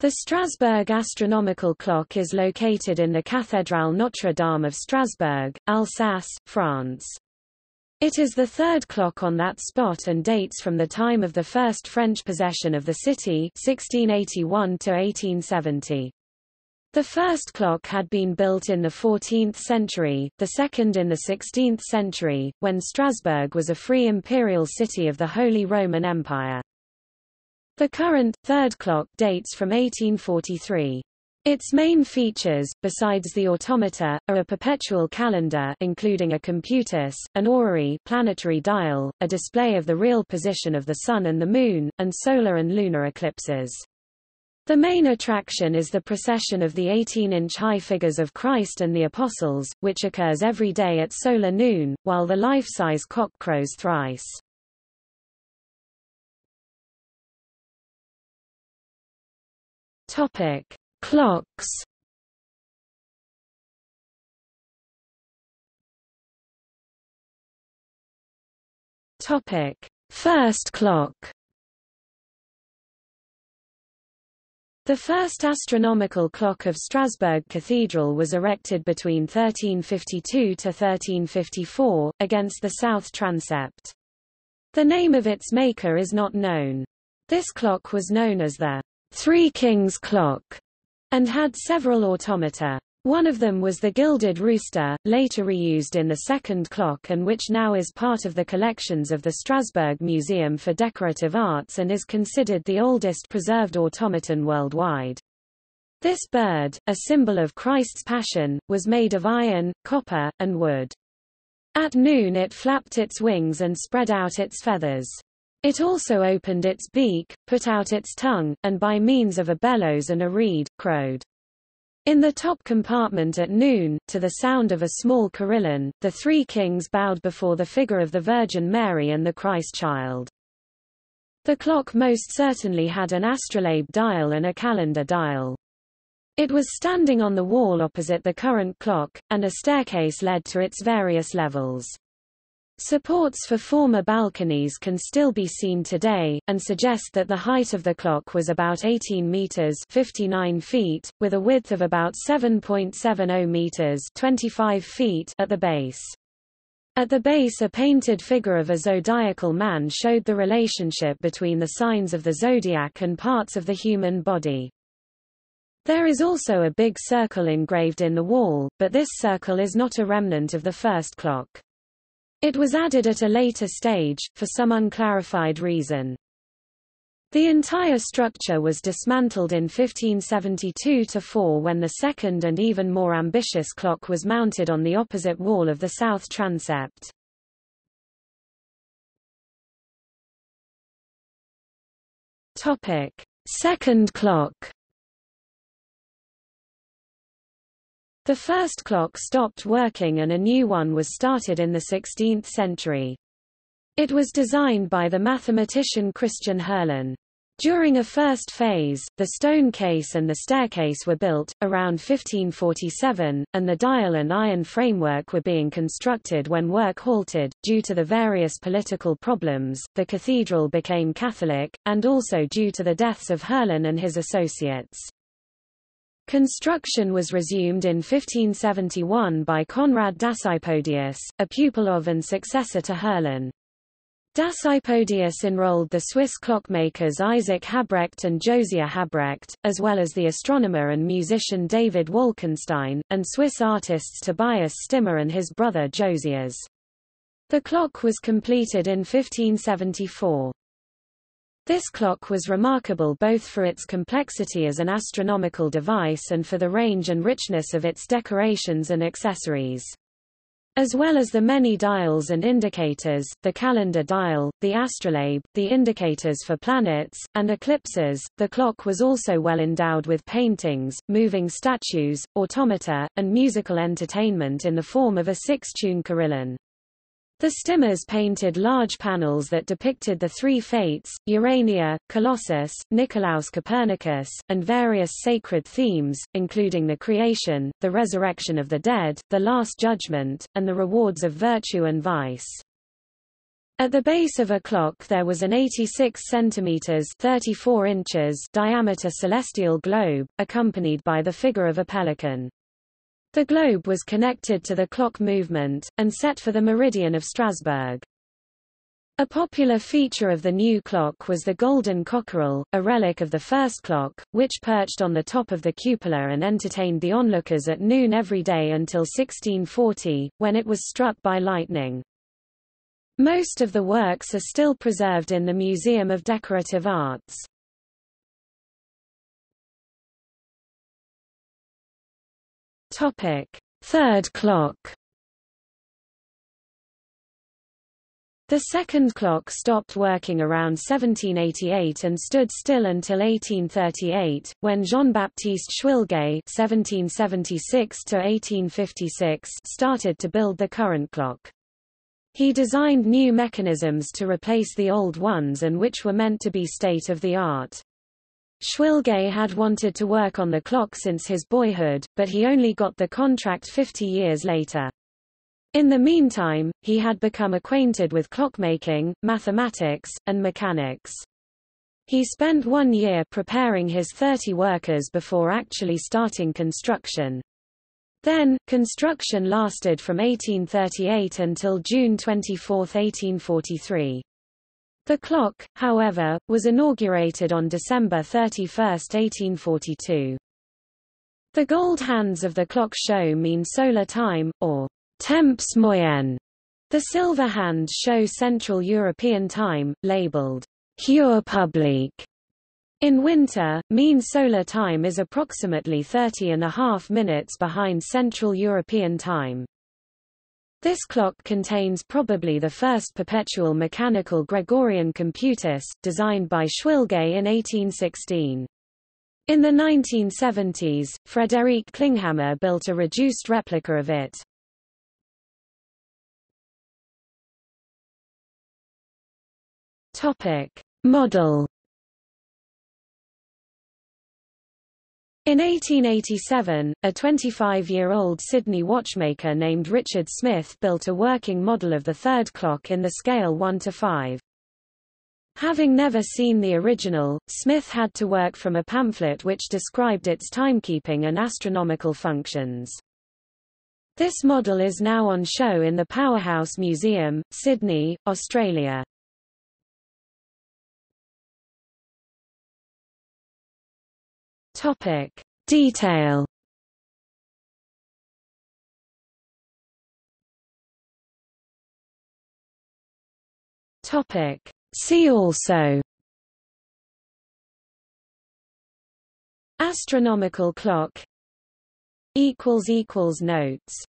The Strasbourg Astronomical Clock is located in the Cathédrale Notre-Dame of Strasbourg, Alsace, France. It is the third clock on that spot and dates from the time of the first French possession of the city, 1681 to 1870. The first clock had been built in the 14th century, the second in the 16th century, when Strasbourg was a free imperial city of the Holy Roman Empire. The current, third clock dates from 1843. Its main features, besides the automata, are a perpetual calendar including a computus, an orrery planetary dial, a display of the real position of the Sun and the Moon, and solar and lunar eclipses. The main attraction is the procession of the 18-inch high figures of Christ and the Apostles, which occurs every day at solar noon, while the life-size cock crows thrice. Clocks. First clock. The first astronomical clock of Strasbourg Cathedral was erected between 1352 to 1354, against the south transept. The name of its maker is not known. This clock was known as the Three Kings Clock, and had several automata. One of them was the gilded rooster, later reused in the second clock and which now is part of the collections of the Strasbourg Museum for Decorative Arts and is considered the oldest preserved automaton worldwide. This bird, a symbol of Christ's Passion, was made of iron, copper, and wood. At noon it flapped its wings and spread out its feathers. It also opened its beak, put out its tongue, and by means of a bellows and a reed, crowed. In the top compartment at noon, to the sound of a small carillon, the three kings bowed before the figure of the Virgin Mary and the Christ child. The clock most certainly had an astrolabe dial and a calendar dial. It was standing on the wall opposite the current clock, and a staircase led to its various levels. Supports for former balconies can still be seen today, and suggest that the height of the clock was about 18 meters (59 feet), with a width of about 7.70 meters (25 feet) at the base. At the base, a painted figure of a zodiacal man showed the relationship between the signs of the zodiac and parts of the human body. There is also a big circle engraved in the wall, but this circle is not a remnant of the first clock. It was added at a later stage, for some unclarified reason. The entire structure was dismantled in 1572-4 when the second and even more ambitious clock was mounted on the opposite wall of the south transept. Second clock. The first clock stopped working and a new one was started in the 16th century. It was designed by the mathematician Christian Herlin. During a first phase, the stone case and the staircase were built, around 1547, and the dial and iron framework were being constructed when work halted. Due to the various political problems, the cathedral became Catholic, and also due to the deaths of Herlin and his associates. Construction was resumed in 1571 by Conrad Dasypodius, a pupil of and successor to Herlin. Dasypodius enrolled the Swiss clockmakers Isaac Habrecht and Josia Habrecht, as well as the astronomer and musician David Wolkenstein, and Swiss artists Tobias Stimmer and his brother Josias. The clock was completed in 1574. This clock was remarkable both for its complexity as an astronomical device and for the range and richness of its decorations and accessories. As well as the many dials and indicators, the calendar dial, the astrolabe, the indicators for planets, and eclipses, the clock was also well endowed with paintings, moving statues, automata, and musical entertainment in the form of a six-tune carillon. The Stimmers painted large panels that depicted the three fates, Urania, Colossus, Nicolaus Copernicus, and various sacred themes, including the creation, the resurrection of the dead, the last judgment, and the rewards of virtue and vice. At the base of a clock there was an 86 centimeters (34 inches) diameter celestial globe, accompanied by the figure of a pelican. The globe was connected to the clock movement, and set for the meridian of Strasbourg. A popular feature of the new clock was the golden cockerel, a relic of the first clock, which perched on the top of the cupola and entertained the onlookers at noon every day until 1640, when it was struck by lightning. Most of the works are still preserved in the Museum of Decorative Arts. Topic: Third clock. The second clock stopped working around 1788 and stood still until 1838, when Jean-Baptiste Schwilgué (1776–1856) started to build the current clock. He designed new mechanisms to replace the old ones and which were meant to be state-of-the-art. Schwilgué had wanted to work on the clock since his boyhood, but he only got the contract 50 years later. In the meantime, he had become acquainted with clockmaking, mathematics, and mechanics. He spent 1 year preparing his 30 workers before actually starting construction. Then, construction lasted from 1838 until June 24, 1843. The clock, however, was inaugurated on December 31, 1842. The gold hands of the clock show mean solar time, or Temps Moyen. The silver hands show Central European time, labeled Heure Publique. In winter, mean solar time is approximately 30.5 minutes behind Central European time. This clock contains probably the first perpetual mechanical Gregorian computus, designed by Schwilgué in 1816. In the 1970s, Frédéric Klinghammer built a reduced replica of it. Model. In 1887, a 25-year-old Sydney watchmaker named Richard Smith built a working model of the third clock in the scale 1 to 5. Having never seen the original, Smith had to work from a pamphlet which described its timekeeping and astronomical functions. This model is now on show in the Powerhouse Museum, Sydney, Australia. Topic: Detail. Topic: See also. Astronomical clock. Notes.